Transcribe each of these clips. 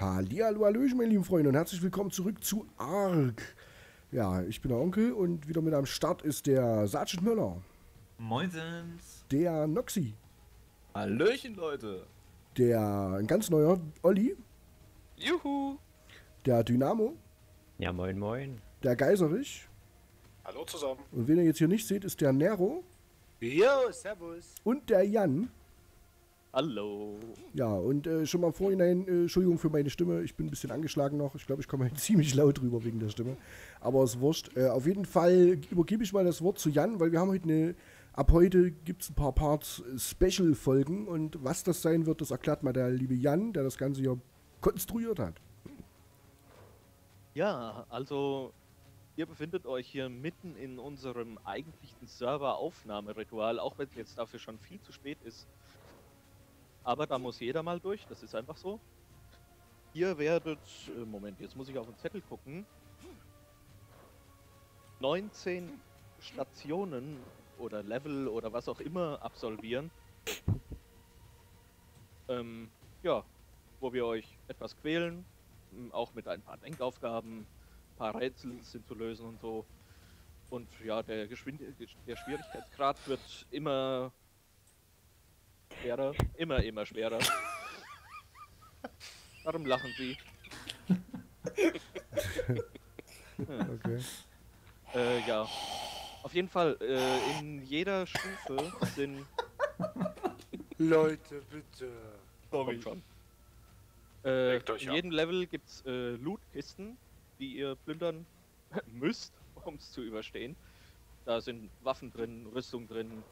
Hallihallo, hallöchen, meine lieben Freunde und herzlich willkommen zurück zu ARK. Ja, ich bin der Onkel und wieder mit am Start ist der Sergeant Möller. Moinsens. Der Noxi. Hallöchen, Leute. Der, ein ganz neuer, Olli. Juhu. Der Dynamo. Ja, moin, moin. Der Geiserich. Hallo zusammen. Und wen ihr jetzt hier nicht seht, ist der Nero. Jo, servus. Und der Jan. Hallo. Ja, und schon mal im Vorhinein, Entschuldigung für meine Stimme, ich bin ein bisschen angeschlagen noch. Ich glaube, ich komme ziemlich laut rüber wegen der Stimme. Aber es ist wurscht. Auf jeden Fall übergebe ich mal das Wort zu Jan, weil wir haben heute eine, ab heute gibt es ein paar Parts Special-Folgen. Und was das sein wird, das erklärt mal der liebe Jan, der das Ganze hier konstruiert hat. Ja, also ihr befindet euch hier mitten in unserem eigentlichen Server-Aufnahmeritual, auch wenn es jetzt dafür schon viel zu spät ist. Aber da muss jeder mal durch, das ist einfach so. Ihr werdet, Moment, jetzt muss ich auf den Zettel gucken. 19 Stationen oder Level oder was auch immer absolvieren. Ja, wo wir euch etwas quälen, auch mit ein paar Denkaufgaben, ein paar Rätsel sind zu lösen und so. Und ja, der Schwierigkeitsgrad wird immer schwerer, immer schwerer. Warum lachen Sie? Okay. Ja, auf jeden Fall, in jeder Stufe sind... Leute, bitte. Sorry. Schon. In jedem Level gibt es Lootkisten, die ihr plündern müsst, um es zu überstehen. Da sind Waffen drin, Rüstung drin,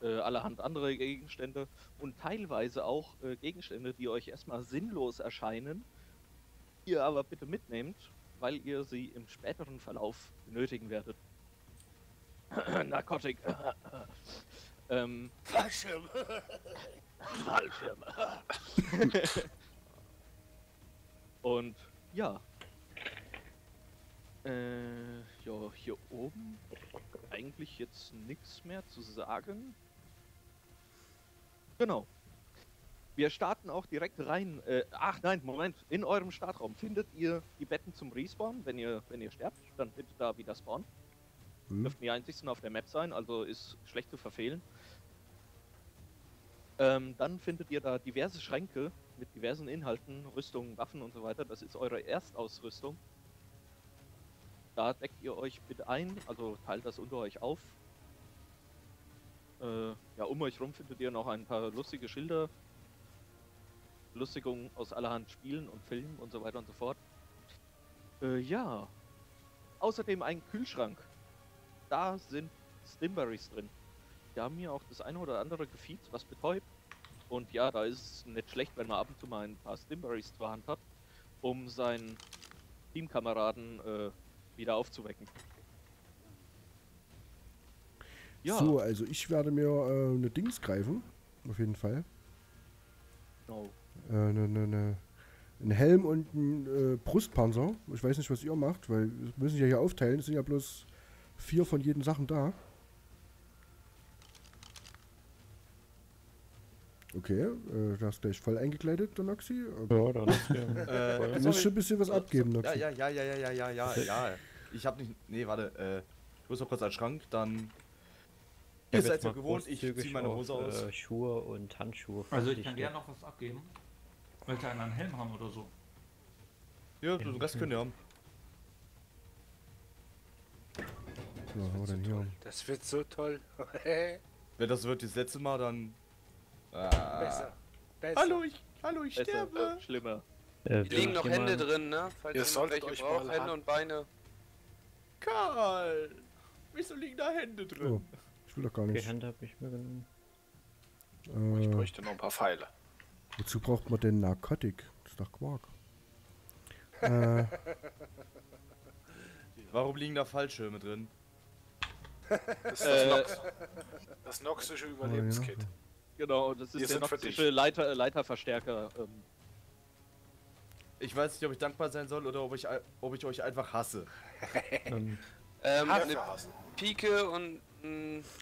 allerhand andere Gegenstände und teilweise auch Gegenstände, die euch erstmal sinnlos erscheinen, die ihr aber bitte mitnehmt, weil ihr sie im späteren Verlauf benötigen werdet. Narkotik. Fallschirm. Fallschirm. Und ja. Jo, hier oben eigentlich jetzt nichts mehr zu sagen. Genau. Wir starten auch direkt rein. Ach nein, Moment. In eurem Startraum findet ihr die Betten zum Respawn. Wenn ihr sterbt, dann bitte da wieder spawnen. Dürften die einzigsten auf der Map sein, also ist schlecht zu verfehlen. Dann findet ihr da diverse Schränke mit diversen Inhalten, Rüstungen, Waffen und so weiter. Das ist eure Erstausrüstung. Da deckt ihr euch bitte ein, also teilt das unter euch auf. Ja, um euch rum findet ihr noch ein paar lustige Schilder. Lustigungen aus allerhand Spielen und Filmen und so weiter und so fort. Ja. Außerdem ein Kühlschrank. Da sind Stimberries drin. Die haben hier auch das eine oder andere Gefiet, was betäubt. Und ja, da ist es nicht schlecht, wenn man ab und zu mal ein paar Stimberries zur Hand hat, um seinen Teamkameraden wieder aufzuwecken. Ja. So, also ich werde mir eine Dings greifen, auf jeden Fall. No. Ein Helm und ein Brustpanzer. Ich weiß nicht, was ihr macht, weil wir müssen ja hier aufteilen. Es sind ja bloß 4 von jeden Sachen da. Okay, du hast gleich voll eingekleidet, der Noxi. Ja, da ist ja. Du musst schon ein bisschen was abgeben, Noxi. Ja. Ich hab nicht... Nee, warte. Ich muss noch kurz an den Schrank, dann... Ihr seid ja gewohnt, ich zieh meine Hose aus. Schuhe und Handschuhe. Also ich kann gerne noch was abgeben. Möchte einer einen Helm haben oder so? Ja, den Rest könnt ihr haben. Das wird so toll. Wenn das wird das letzte Mal, dann... Besser. Besser. Hallo, ich besser. Sterbe. Schlimmer. Die liegen noch Hände drin, ne? Falls ihr solltet euch braucht, Hände und Beine. Karl! Wieso liegen da Hände drin? Oh, ich will doch gar nicht. Die Hände hab ich mir genommen. Ich bräuchte noch ein paar Pfeile. Wozu braucht man denn Narkotik? Das ist doch Quark. Warum liegen da Fallschirme drin? Das ist das noxische Überlebenskit. Oh, ja. Genau, das ist der noxische Leiterverstärker. Ich weiß nicht, ob ich dankbar sein soll oder ob ich euch einfach hasse. Eine Pike und...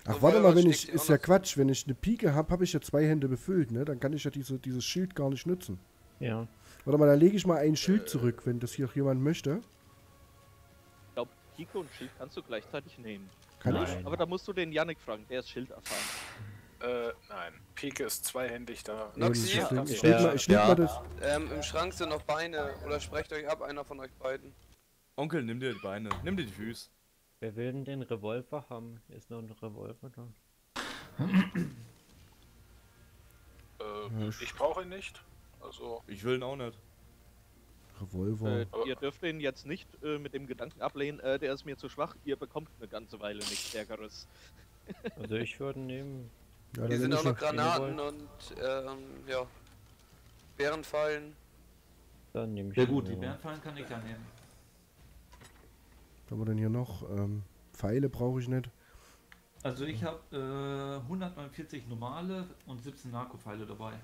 Ach, warte mal, wenn ich... Ist ja Quatsch, wenn ich eine Pike habe, habe ich ja 2 Hände befüllt, ne? Dann kann ich ja dieses Schild gar nicht nutzen. Ja. Warte mal, da lege ich mal ein Schild zurück, wenn das hier auch jemand möchte. Ich glaube, Pike und Schild kannst du gleichzeitig nehmen. Kann nein. Ich? Aber da musst du den Yannick fragen, der ist Schild erfahren. Nein. Pike ist zweihändig da. Noxi, ja. Ich leg mal das. Im Schrank sind noch Beine. Oder sprecht euch ab, einer von euch beiden. Onkel, nimm dir die Beine. Nimm dir die Füße. Wer will denn den Revolver haben? Ist noch ein Revolver da? Ich brauche ihn nicht. Also. Ich will ihn auch nicht. Revolver. Ihr dürft ihn jetzt nicht mit dem Gedanken ablehnen, der ist mir zu schwach. Ihr bekommt eine ganze Weile nichts Stärkeres. Also ich würde nehmen. Ja, hier sind auch noch Granaten und ja. Bärenfallen. Dann nehme ich. Ja gut, die Bärenfallen kann ich dann nehmen. Was haben wir denn hier noch? Pfeile brauche ich nicht. Also ich habe 149 normale und 17 Narko-Pfeile dabei.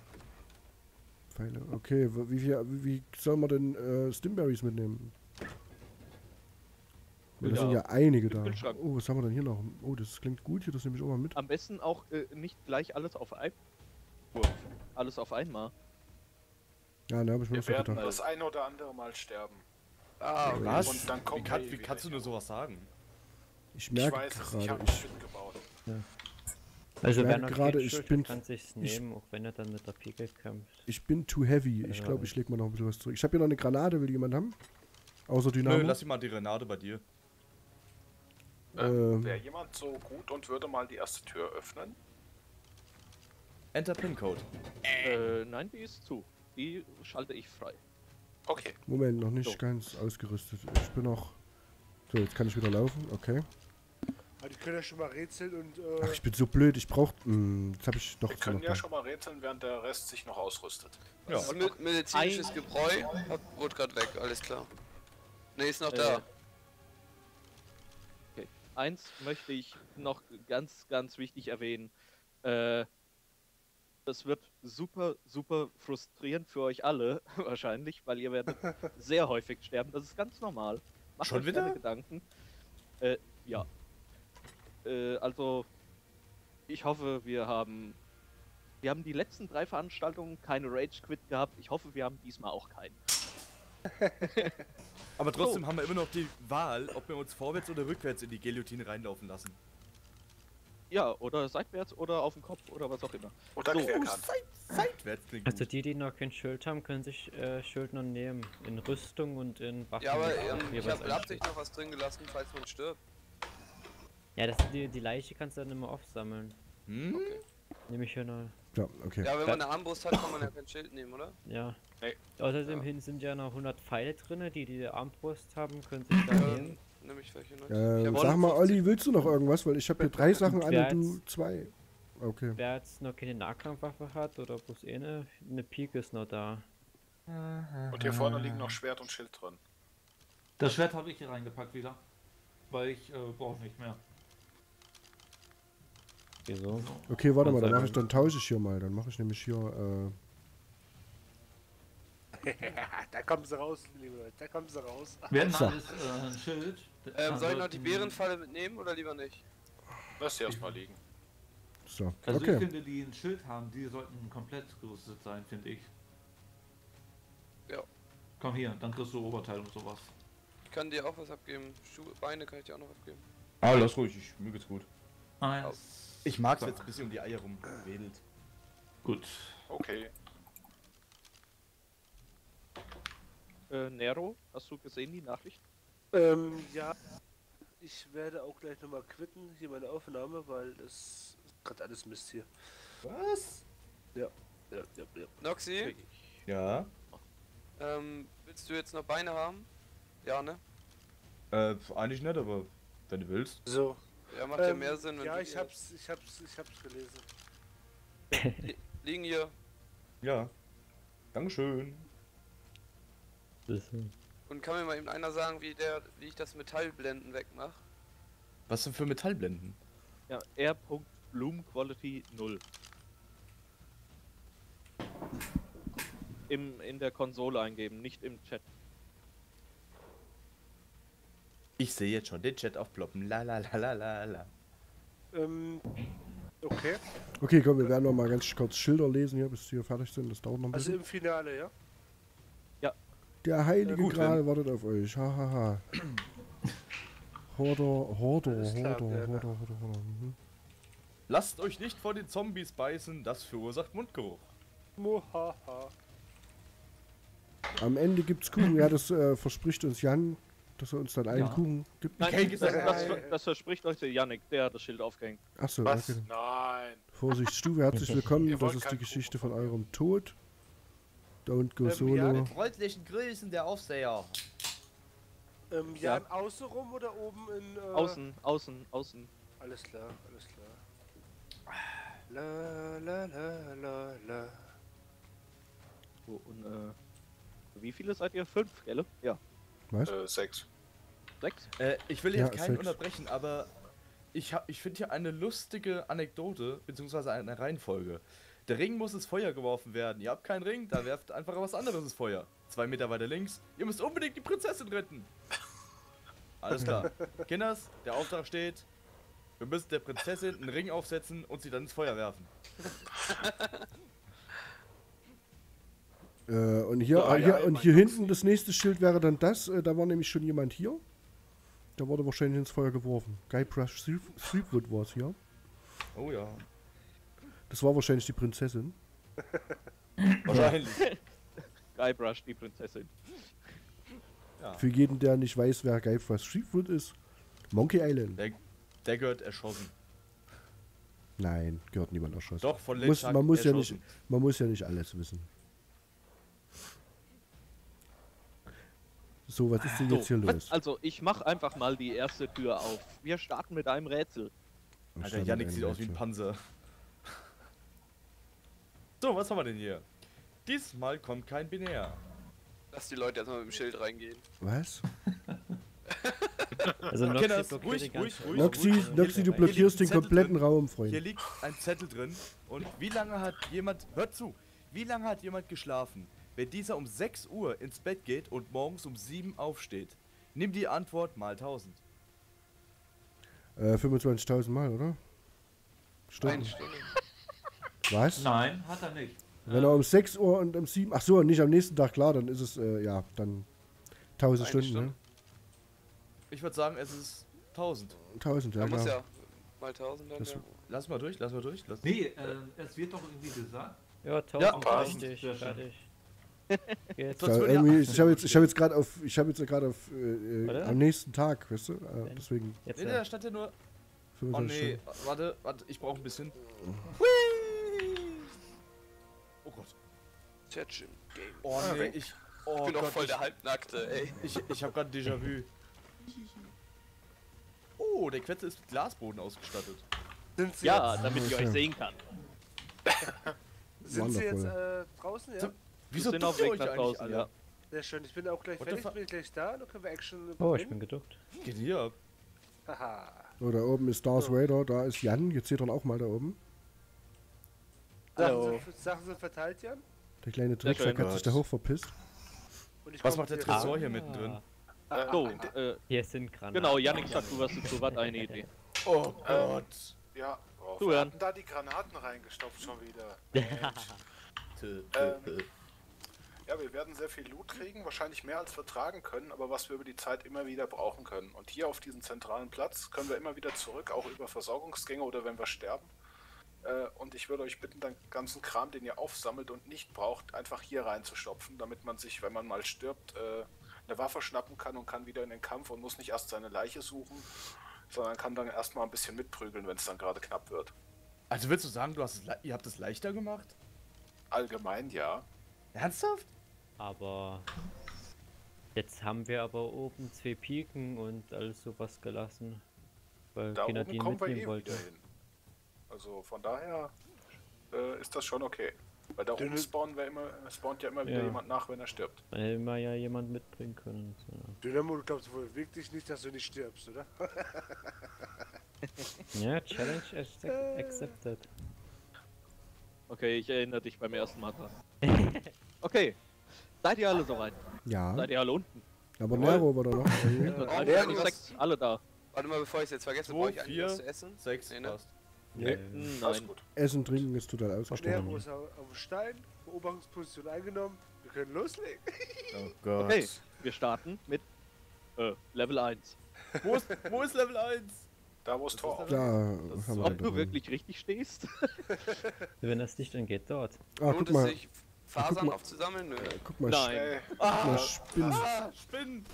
Pfeile, okay. Wie soll man denn Stimberries mitnehmen? Ja, da sind ja einige da. Oh, was haben wir denn hier noch? Oh, das klingt gut hier, das nehme ich auch mal mit. Am besten auch nicht gleich alles auf einmal. Alles auf einmal. Ja, da habe ich mir was gedacht. Wir werden das eine oder andere Mal sterben. Ah, was? Und dann kommt wie kannst du nur sowas sagen? Ich merke gerade, ich bin too heavy. Ich glaube, ich leg mal noch ein bisschen was zurück. Ich habe hier noch eine Granate, will jemand haben? Außer Dynamo. Nö, lass mal die Granate bei dir. Wäre jemand so gut und würde mal die erste Tür öffnen? Enter Pincode. Nein, die ist zu. Die schalte ich frei. Okay. Moment, noch nicht ganz ausgerüstet. Ich bin noch... So, jetzt kann ich wieder laufen, okay. Aber die können ja schon mal rätseln und... Ach, ich bin so blöd, ich brauch... Jetzt hab ich doch... Wir können ja schon mal rätseln, während der Rest sich noch ausrüstet. Ja. Und medizinisches Gebräu wurde gerade weg, alles klar. Ne, ist noch da. Okay. Eins möchte ich noch ganz, ganz wichtig erwähnen. Das wird super, super frustrierend für euch alle, wahrscheinlich, weil ihr werdet sehr häufig sterben. Das ist ganz normal. Macht schon wieder Gedanken. Ja. Also, ich hoffe, wir haben die letzten 3 Veranstaltungen keine Rage-Quit gehabt. Ich hoffe, wir haben diesmal auch keinen. Aber trotzdem haben wir immer noch die Wahl, ob wir uns vorwärts oder rückwärts in die Guillotine reinlaufen lassen. Ja, oder seitwärts oder auf den Kopf oder was auch immer. Oder so. Seitwärts klingt gut. Also die noch kein Schild haben, können sich Schildner nehmen. In Rüstung und in Waffen. Ja, aber ich habe absichtlich noch was drin gelassen, falls man stirbt. Ja, das, die Leiche kannst du dann immer aufsammeln. Hm? Okay. Nehme ich hier noch. Ja, okay. Ja, wenn man eine Armbrust hat, kann man ja kein Schild nehmen, oder? Ja. Nee. Außerdem hin sind ja noch 100 Pfeile drin, die Armbrust haben, können sich da nehmen. Sag mal, Olli, willst du noch irgendwas? Weil ich habe hier 3 Sachen an und du 2. Okay. Wer jetzt noch keine Nahkampfwaffe hat oder bloß eine Pike ist noch da. Und hier vorne liegen noch Schwert und Schild drin. Das Schwert habe ich hier reingepackt wieder. Weil ich brauche nicht mehr. Wieso? Okay, warte mal, dann tausche ich hier mal. Dann mache ich nämlich hier... Da kommen sie raus, liebe Leute, da kommen sie raus. Wer hat ein Schild? Soll ich noch die Bärenfalle mitnehmen oder lieber nicht? Lass sie erstmal liegen. So, also okay. Ich finde, die ein Schild haben, die sollten komplett gerüstet sein, finde ich. Ja. Komm hier, dann kriegst du Oberteil und sowas. Ich kann dir auch was abgeben. Beine kann ich dir auch noch abgeben. Ah, lass ruhig, mir geht's gut. Ich mag's jetzt ein bisschen um die Eier rumwedelt. Gut. Okay. Nero, hast du gesehen die Nachricht? Ja. Ich werde auch gleich nochmal quitten, hier meine Aufnahme, weil es gerade alles Mist hier. Was? Ja. Noxi? Ja? Willst du jetzt noch Beine haben? Ja, ne? Eigentlich nicht, aber wenn du willst. So. Ja, macht ja mehr Sinn, wenn du... Ja, ich hab's gelesen. Liegen hier. Ja. Dankeschön. Und kann mir mal eben einer sagen, wie ich das Metallblenden wegmache? Was denn für Metallblenden? Ja, R.Bloom Quality 0. In der Konsole eingeben, nicht im Chat. Ich sehe jetzt schon den Chat aufploppen. La. Okay. Okay, komm, wir werden noch mal ganz kurz Schilder lesen hier, bis wir fertig sind. Das dauert noch ein bisschen. Also im Finale, ja? Der heilige Gral wartet auf euch. Hahaha. Horder. Lasst euch nicht von den Zombies beißen, das verursacht Mundgeruch. Mohaha. Am Ende gibt's Kuchen. Ja, das verspricht uns Jan, dass er uns dann einen Kuchen gibt. Nein, das verspricht euch der Yannick, der hat das Schild aufgehängt. Achso, okay. Nein. Vorsicht, Stufe, herzlich willkommen. Das ist die Geschichte von eurem Tod. Don't go solo. Ja, mit freundlichen Grüßen, der Aufseher. Jan, außen rum oder oben in... Außen. Alles klar. La. So, und wie viele seid ihr? 5, gell? Ja. Was? 6. 6? Ich will jetzt keinen unterbrechen, aber ich finde hier eine lustige Anekdote, beziehungsweise eine Reihenfolge. Der Ring muss ins Feuer geworfen werden. Ihr habt keinen Ring, da werft einfach was anderes ins Feuer. 2 Meter weiter links. Ihr müsst unbedingt die Prinzessin retten. Alles klar. Kinders, der Auftrag steht. Wir müssen der Prinzessin einen Ring aufsetzen und sie dann ins Feuer werfen. Und hier, hier hinten das nächste Schild wäre dann das. Da war nämlich schon jemand hier. Da wurde wahrscheinlich ins Feuer geworfen. Guybrush Threepwood war es hier. Oh ja. Das war wahrscheinlich die Prinzessin. Wahrscheinlich. Guybrush, die Prinzessin. Ja. Für jeden, der nicht weiß, wer Guybrush Threepwood ist, Monkey Island. Der gehört erschossen. Nein, gehört niemand erschossen. Doch, von Lynch man muss ja nicht alles wissen. So, was ist denn jetzt hier los? Also, ich mach einfach mal die erste Tür auf. Wir starten mit einem Rätsel. Alter, Yannick sieht aus wie ein Panzer. So, was haben wir denn hier? Diesmal kommt kein Binär. Lass die Leute erstmal mit dem Schild reingehen. Was? Also Noxi, du blockierst den kompletten Raum, Freund. Hier liegt ein Zettel drin. Und wie lange hat jemand... Hört zu! Wie lange hat jemand geschlafen? Wenn dieser um 6 Uhr ins Bett geht und morgens um 7 aufsteht, nimm die Antwort mal 1000. 25.000 mal, oder? Stunden. Was? Nein, hat er nicht. Wenn er um 6 Uhr und um 7... Ach so, nicht am nächsten Tag, klar, dann ist es, ja, dann 1000 Stunden, ne? Ich würde sagen, es ist 1000. 1000, ja, muss ja mal 1000 dann, ja. Lass mal durch. Es wird doch irgendwie gesagt. Ja, 1000, ja, richtig. Jetzt. Ich hab jetzt gerade auf, am nächsten Tag, weißt du? Deswegen. Jetzt, ja. Da stand ja nur. Oh nee, warte, ich brauche ein bisschen. Oh Gott. Chat im Game. Oh nee, ich bin doch voll der Halbnackte, ey. Ich hab gerade Déjà-vu. Oh, der Quetzel ist mit Glasboden ausgestattet. Sind Sie damit ich euch sehen kann. Sind Sie jetzt draußen, ja? Wieso sind auf Weg nach draußen, ja? Sehr schön, ich bin auch gleich fertig, bin ich gleich da, dann können wir Action... Oh, ich bin geduckt. Geht hier ab. Haha. So, da oben ist Darth Vader, da ist Jan, jetzt seht ihr auch mal da oben. Sachen sind verteilt, Jan? Der kleine Tricksack hat sich da hoch verpisst. Was macht der Tresor hier mittendrin? So, hier sind Granaten. Genau, Yannick sagt, du hast zu was eine Idee. Oh Gott. Ja, wir hatten da die Granaten reingestopft schon wieder. Ja, wir werden sehr viel Loot kriegen, wahrscheinlich mehr als wir tragen können, aber was wir über die Zeit immer wieder brauchen können. Und hier auf diesem zentralen Platz können wir immer wieder zurück, auch über Versorgungsgänge oder wenn wir sterben. Und ich würde euch bitten, den ganzen Kram, den ihr aufsammelt und nicht braucht, einfach hier reinzustopfen, damit man sich, wenn man mal stirbt, eine Waffe schnappen kann und kann wieder in den Kampf und muss nicht erst seine Leiche suchen, sondern kann dann erstmal ein bisschen mitprügeln, wenn es dann gerade knapp wird. Also willst du sagen, ihr habt es leichter gemacht? Allgemein ja. Ernsthaft? Aber jetzt haben wir aber oben 2 Piken und alles sowas gelassen, weil da keiner die mitnehmen wollte. Also von daher ist das schon okay. Weil da oben spawnt ja immer wieder jemand nach, wenn er stirbt. Man hätte immer ja jemand mitbringen können. So. Dynamo, du glaubst wohl wirklich nicht, dass du nicht stirbst, oder? Ja, Challenge accepted. Okay, ich erinnere dich beim ersten Mal dran. Okay, seid ihr alle soweit? Ja. Seid ihr alle unten? Aber Nero war da noch. Alle da. Warte mal, bevor ich es jetzt vergesse, brauche ich eigentlich was zu essen? 6, nee, ne? Nee. Nein. Essen, trinken ist total ausgestattet. Nero ist auf dem Stein, Beobachtungsposition eingenommen. Wir können loslegen. Oh Gott. Okay, wir starten mit Level 1. Wo ist Level 1? Da, wo es Tor da, ist. Ob du wirklich richtig stehst? Wenn das nicht, dann geht dort. Ah, lohnt es sich, Fasern aufzusammeln? Nö. Guck mal, nein. Spinnen. Spinnen.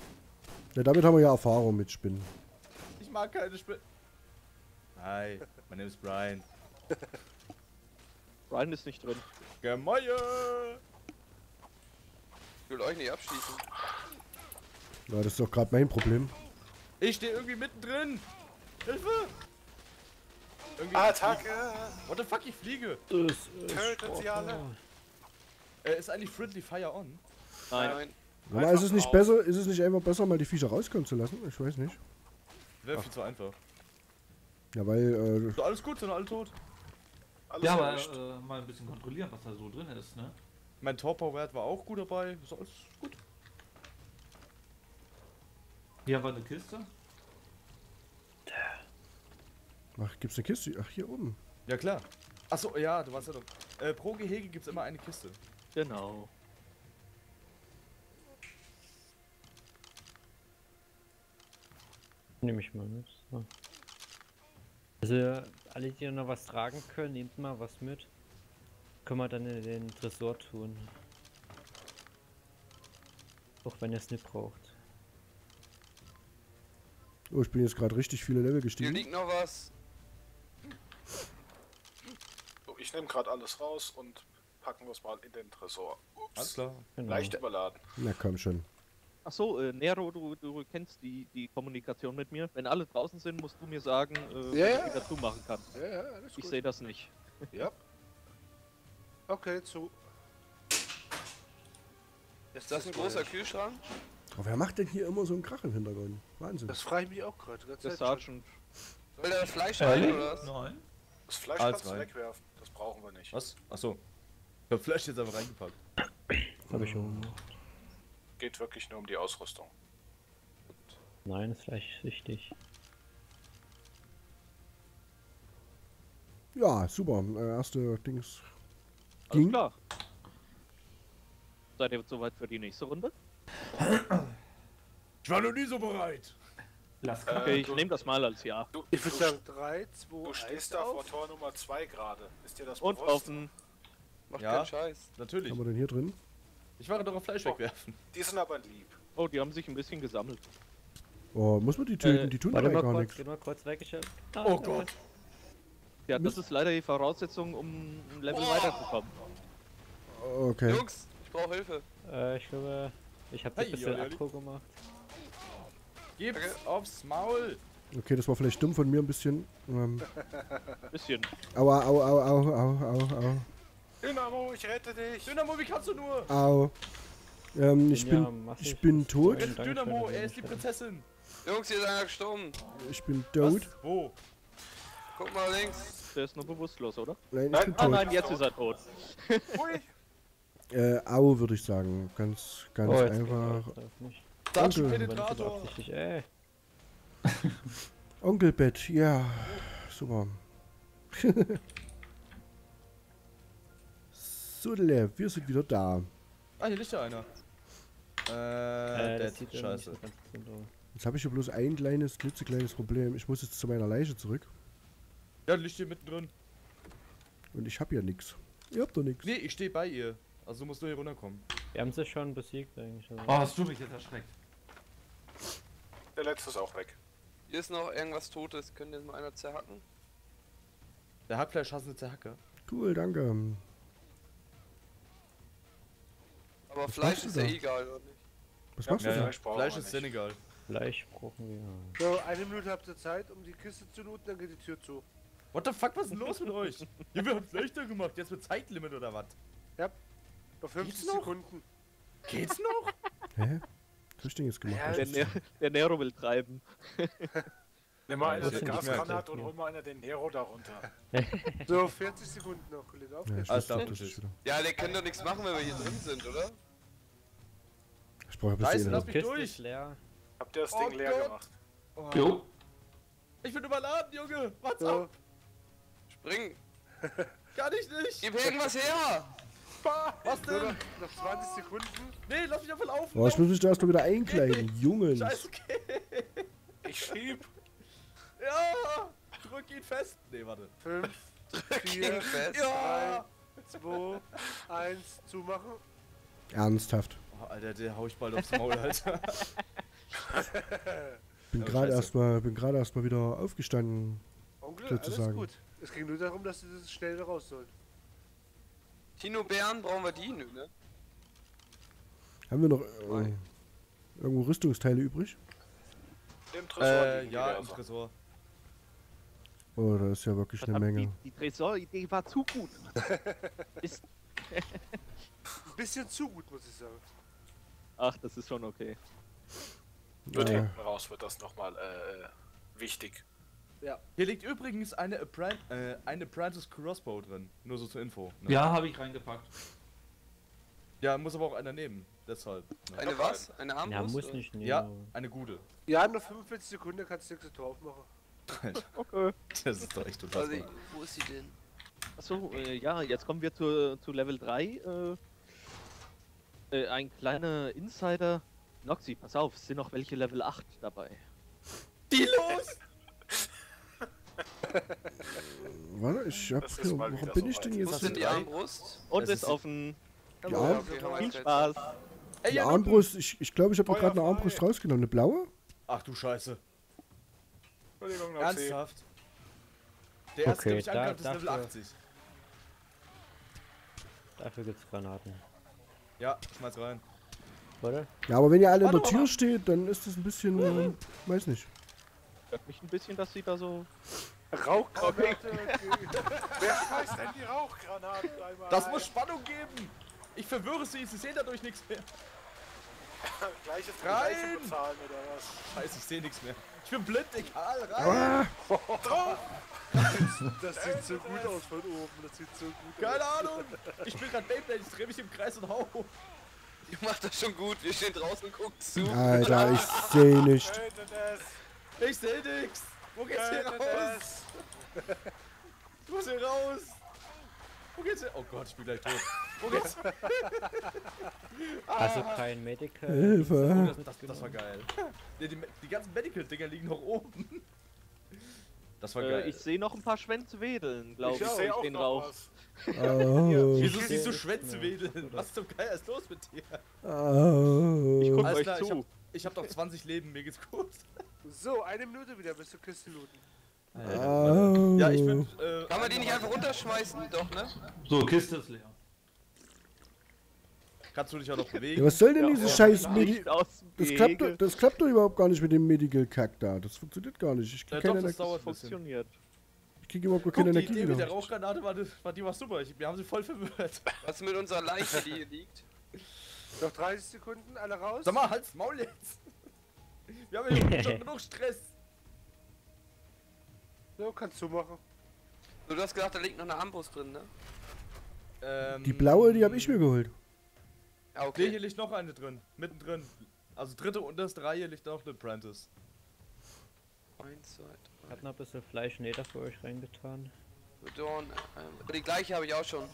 Ja, damit haben wir ja Erfahrung mit Spinnen. Ich mag keine Spinnen. Hi, mein Name ist Brian. Brian ist nicht drin. Gemäuer! Ich will euch nicht abschießen. Na, ja, das ist doch gerade mein Problem. Ich stehe irgendwie mittendrin! Hilfe! Irgendwie Attacke! What the fuck, ich fliege! Töten sie alle! Ist eigentlich Friendly Fire on? Nein. Aber ist es nicht besser, ist es nicht einfach besser, mal die Viecher rauskommen zu lassen? Ich weiß nicht. Wäre viel zu einfach. Ja, weil so, alles gut, sind alle tot. Alles ja, aber mal ein bisschen kontrollieren, was da so drin ist, ne? Mein Torpor-Wert war auch gut dabei, ist alles gut. Hier war eine Kiste. Ach, gibt's eine Kiste? Ach, hier oben. Ja, klar. Achso, ja, du warst ja doch. Pro Gehege gibt's immer eine Kiste. Genau. Nehme ich mal mit. So. Also, alle, die noch was tragen können, nehmt mal was mit. Können wir dann in den Tresor tun. Auch wenn ihr es nicht braucht. Oh, ich bin jetzt gerade richtig viele Level gestiegen. Hier liegt noch was. So, ich nehme gerade alles raus und packen wir es mal in den Tresor. Ups. Alles klar. Genau. Leicht überladen. Na komm schon. Achso, Nero, du kennst die Kommunikation mit mir. Wenn alle draußen sind, musst du mir sagen, was ich dazu machen kann. Ja, alles gut. Ich sehe das nicht. Ja. Okay, zu. Ist das ein großer Kühlschrank? Oh, wer macht denn hier immer so einen Krach im Hintergrund? Wahnsinn. Das frage ich mich auch gerade. Der Sergeant. Soll der das Fleisch rein oder was? Nein. Das Fleisch kannst du wegwerfen. Das brauchen wir nicht. Was? Achso. Ich hab Fleisch jetzt aber reingepackt. Das hab ich schon gemacht. Geht wirklich nur um die Ausrüstung. Nein, das Fleisch ist wichtig. Ja, super. Erste Dings. Alles klar. Seid ihr soweit für die nächste Runde? Ich war noch nie so bereit. Okay, ich nehme das mal als Ja. Ich würde sagen, 3, 2, 1. Du stehst da vor Tor Nummer 2 gerade. Ist dir das bewusst? Und offen. Macht keinen Scheiß. Natürlich. Was haben wir denn hier drin? Ich war doch auf Fleisch wegwerfen. Die sind aber lieb. Oh, die haben sich ein bisschen gesammelt. Oh, muss man die töten? Die tun aber gar nichts. Geh mal kurz weg, ich hab... Oh Gott. Ja, das ist leider die Voraussetzung, um ein Level weiterzukommen. Okay. Jungs, ich brauche Hilfe. Ich glaube, ich hab ein bisschen Akku gemacht. Gib's aufs Maul! Okay, das war vielleicht dumm von mir ein bisschen. Bisschen. Aua, au, au, au, au, au, au. Dynamo, ich rette dich! Dynamo, wie kannst du nur? Au. Ich bin tot. Dynamo, er ist die Prinzessin. Jungs, hier ist einer gestorben. Ich bin tot. Wo? Guck mal links. Der ist noch bewusstlos, oder? Nein, oh nein, jetzt ist er tot. Ui. Au, würde ich sagen. Ganz einfach. Penetrator. Onkelbett, ja. Super. So, wir sind wieder da. Ah, hier liegt ja einer. Der sieht scheiße. Jetzt habe ich hier bloß ein kleines, klitzekleines Problem. Ich muss jetzt zu meiner Leiche zurück. Ja, liegt hier mittendrin. Und ich habe ja nichts. Ihr habt doch nichts. Nee, ich stehe bei ihr. Also musst du hier runterkommen. Wir haben sie schon besiegt eigentlich. Oh, hast du mich jetzt erschreckt. Der letzte ist auch weg. Hier ist noch irgendwas Totes. Können jetzt mal einer zerhacken? Der Hackfleisch hast du eine Zerhacke. Cool, danke. Aber was Fleisch ist ja egal, oder nicht? Was machst du denn? Fleisch ist ja egal. Fleisch brauchen wir. So, 1 Minute habt ihr Zeit, um die Kiste zu looten, dann geht die Tür zu. What the fuck, was ist denn los mit euch? Ja, wir haben Fleisch da gemacht, jetzt mit Zeitlimit oder was? Ja, noch 50 Sekunden. Geht's noch? Hä? Was hab ich denn jetzt gemacht? Ja, der Nero will treiben. Nimm mal einer den Gaskanne hat und hol mal einer den Nero da runter. So, 40 Sekunden noch, Kollege, aufgeschlossen. Ja, der kann doch nichts machen, wenn wir hier drin sind, oder? Ich brauche ein bisschen. Lass mich durch! Habt ihr das Ding leer gemacht? Oh. Jo. Ich bin überladen, Junge! What's up? Spring! Kann ich nicht! Gib irgendwas her! fuck! Was denn? Nur noch 20 Sekunden. Nee, lass mich einfach laufen. Boah, ich muss mich da erstmal wieder einkleiden. Junge. Scheiße, okay. Ich schieb. Ja! Drück ihn fest. Nee, warte. 5, 4, 3, 2, 1, zumachen. Ernsthaft. Oh, Alter, der hau ich bald aufs Maul, Alter. bin gerade erstmal wieder aufgestanden. Onkel, sozusagen. Alles gut. Es ging nur darum, dass du das schnell wieder raus sollst. Tino Bären brauchen wir die, ne? Haben wir noch irgendwo Rüstungsteile übrig? Im Tresor. Ja, im Tresor. Oh, da ist ja wirklich eine Menge. Die Tresor-Idee war zu gut. Ein bisschen zu gut, muss ich sagen. Ach, das ist schon okay. Wird hinten raus, wird das nochmal wichtig. Ja. Hier liegt übrigens eine Apprentice Crossbow drin. Nur so zur Info. Ne? Ja, habe ich reingepackt. Ja, muss aber auch einer nehmen. Deshalb. Ne? Eine was? Eine Armbrust? Ja, muss nicht nehmen. Ja, eine gute. Ja, nur 45 Sekunden kannst du nichts drauf machen. Okay. Das ist doch echt total. Also, wo ist sie denn? Achso, ja, jetzt kommen wir zu Level 3. Ein kleiner Insider. Noxi, pass auf, es sind noch welche Level 8 dabei. Die los! Warte, ich hab hier, warum bin ich denn jetzt? Wo sind die Armbrust? Und ist offen. Ja, viel Spaß. Die Armbrust, ich glaube, ich habe gerade eine Armbrust rausgenommen. Eine blaue? Ach du Scheiße. Entschuldigung, ernsthaft? Der erste, den ich angreife, ist Level 80. Dafür gibt's Granaten. Ja, schmeiß rein. Warte. Ja, aber wenn ihr alle in der Tür steht, dann ist das ein bisschen, weiß nicht. Stört mich ein bisschen, dass sie da so... Rauchgranaten. Wer schmeißt denn die Rauchgranaten einmal? Das muss Spannung geben! Ich verwirre sie, sie sehen dadurch nichts mehr. Gleiches Gleiche bezahlen oder was? Scheiße, ich seh nichts mehr. Ich bin blind, egal, rein! Drauf! Das sieht so gut aus von oben, das sieht so gut aus. Keine Ahnung! Ich bin grad Beyblade, ich dreh mich im Kreis und hau. Ihr macht das schon gut, wir stehen draußen und gucken zu. Alter, ich seh nicht. Ich seh nix! Wo geht's hier raus? Ich muss hier raus! Wo geht's hier? Oh Gott, ich bin gleich tot. Wo geht's? Also kein Medical. Hilfe! Oh, das war geil. Nee, die ganzen Medical-Dinger liegen noch oben. Das war geil. Ich sehe noch ein paar Schwänze wedeln, glaube ich. Ich sehe auch noch was. Oh. Wieso siehst du Schwänze wedeln? Was zum Geier ist los mit dir? Oh. Ich guck euch zu. Ich hab doch 20 Leben, mir geht's gut. So, eine Minute wieder, bis zur Kiste looten. Oh. Ja, ich bin. Kann man die nicht einfach runterschmeißen? Doch, ne? So, Kiste ist leer. Kannst du dich auch noch bewegen? Ja, was soll denn dieses scheiß Medical? Das klappt doch überhaupt gar nicht mit dem Medical-Kack da. Das funktioniert gar nicht. Ich krieg keine Energie. Das funktioniert. Ich krieg überhaupt keine Energie. Die Idee mit der Rauchgranate war super. Wir haben sie voll verwirrt. Was mit unserer Leiche, die hier liegt? Noch 30 Sekunden, alle raus. Sag mal, halt's Maul jetzt! Wir haben hier schon genug Stress. So, kannst du machen. So, du hast gedacht, da liegt noch eine Armbrust drin, ne? Die blaue, die habe ich mir geholt. Ja, okay. Nee, hier liegt noch eine drin. Mittendrin. Also dritte und das 3 hier liegt noch eine Apprentice. 1, 2, 3. Ich hab noch ein bisschen Fleischnähter für euch reingetan. Die gleiche habe ich auch schon.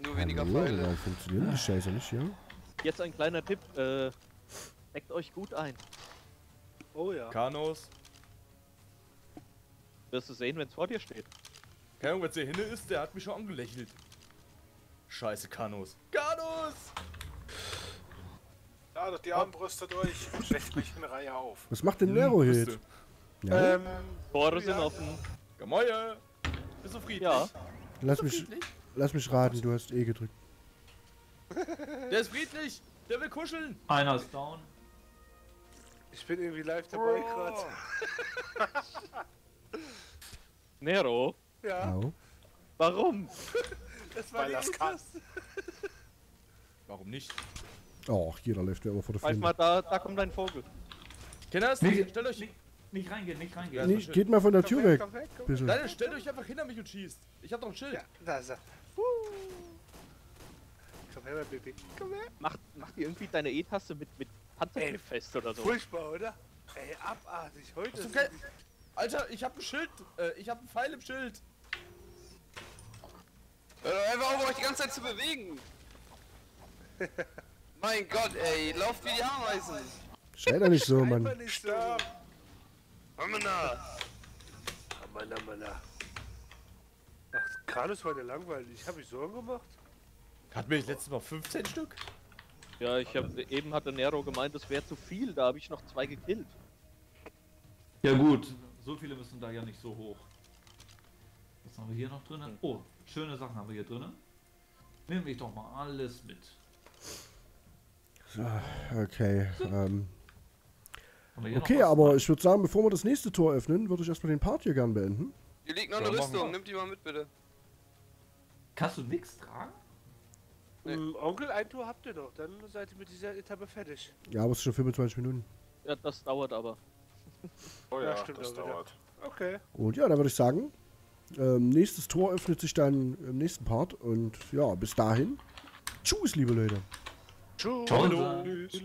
Nur weniger Pfeile. Ja, funktioniert die Scheiße nicht, ja? Jetzt ein kleiner Tipp, deckt euch gut ein. Oh ja. Kanos. Wirst du sehen, wenn es vor dir steht. Keine Ahnung, wenn es hier hinne ist, der hat mich schon angelächelt. Scheiße, Kanos. Kanos! Ja, doch die Armbrüste durch. Schlecht mich in Reihe auf. Was macht denn Nero hier jetzt? Ja. Tore sind offen. Gemäue! Bist du friedlich? Ja. Lass mich raten, du hast E gedrückt. Der ist friedlich! Der will kuscheln! Einer ist down. Ich bin irgendwie live dabei gerade. Nero? Ja. No. Warum? Das war das krass. Warum nicht? Oh, jeder läuft ja immer vor der Flinte. Mal, da kommt ein Vogel. Kinder, stellt euch nicht reingehen, nicht reingehen. Nee, geht mal von der Tür weg. Nein, stellt euch einfach hinter mich und schießt. Ich hab doch ein Schild. Ja, da ist er. Komm her, Baby. Komm her. Mach irgendwie deine E-Taste mit Panzerkniff fest oder so. Furchtbar, oder? Ey, abartig. Heute ist Alter, ich hab ein Schild. Ich hab ein Pfeil im Schild. Einfach um euch die ganze Zeit zu bewegen. Mein Gott, ey, lauft wie die Ameisen. Schreit doch nicht so, Mann. Hamana. Ach, Carlos war der langweilig. Hab ich Sorgen gemacht? Hatten wir das letzte Mal 15 Stück? Ja, ich habe eben hatte Nero gemeint, das wäre zu viel. Da habe ich noch 2 gekillt. Ja gut, so viele müssen da ja nicht so hoch. Was haben wir hier noch drin? Oh, schöne Sachen haben wir hier drin. Nehme ich doch mal alles mit. Okay, okay, aber ich würde sagen, bevor wir das nächste Tor öffnen, würde ich erstmal den Part hier gern beenden. Hier liegt noch eine Rüstung, nimm die mal mit, bitte. Kannst du nichts tragen? Nee. Onkel, ein Tor habt ihr doch, dann seid ihr mit dieser Etappe fertig. Ja, aber es ist schon 25 Minuten. Ja, das dauert aber. Oh ja, stimmt, das dauert. Okay. Und ja, dann würde ich sagen, nächstes Tor öffnet sich dann im nächsten Part. Und ja, bis dahin. Tschüss, liebe Leute. Tschüss.